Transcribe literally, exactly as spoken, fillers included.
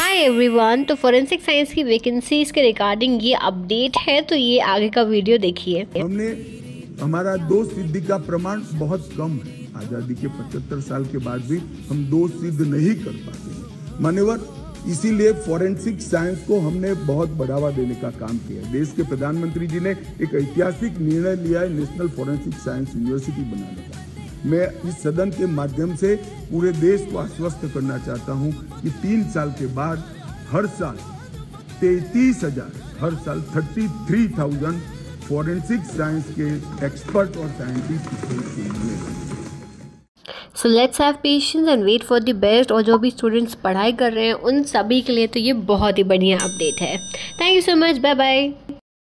हाय everyone. तो forensic science की vacancies के रिगार्डिंग ये अपडेट है, तो ये आगे का वीडियो देखिए। हमने हमारा दो सिद्धि का प्रमाण बहुत कम है। आजादी के पचहत्तर साल के बाद भी हम दो सिद्ध नहीं कर पाते मान्यवर, इसीलिए फॉरेंसिक साइंस को हमने बहुत बढ़ावा देने का काम किया। देश के प्रधानमंत्री जी ने एक ऐतिहासिक निर्णय लिया है नेशनल फॉरेंसिक साइंस यूनिवर्सिटी बनाने का। मैं इस सदन के माध्यम से पूरे देश को आश्वस्त करना चाहता हूं कि तीन साल के बाद हर साल तैतीस हजार हर साल thirty three thousand forensic science के एक्सपर्ट और scientist. So let's have patience and wait for the best. और जो भी स्टूडेंट्स पढ़ाई कर रहे हैं उन सभी के लिए तो ये बहुत ही बढ़िया अपडेट है। Thank you so much, bye bye.